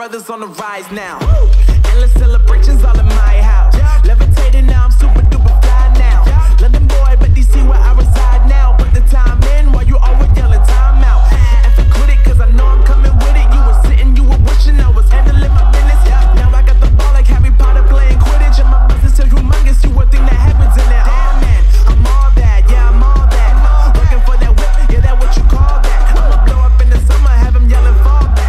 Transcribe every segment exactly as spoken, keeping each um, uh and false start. brothers on the rise now. Woo! Endless celebrations all in my house. Yeah. Levitating now, I'm super duper fly now. Yeah. London boy, but D C where I reside now. Put the time in while you always yelling time out. And for quit it, cause I know I'm coming with it. You were sitting, you were wishing I was handling my business. Yeah. Now I got the ball like Harry Potter playing Quidditch. And my business is humongous, you would think that happens in there. Damn man, I'm all that, yeah, I'm all that. Looking for that whip, yeah, that what you call that. I'ma blow up in the summer, have him yelling fall back.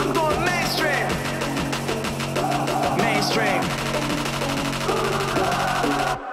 I'm going mainstream. Mainstream.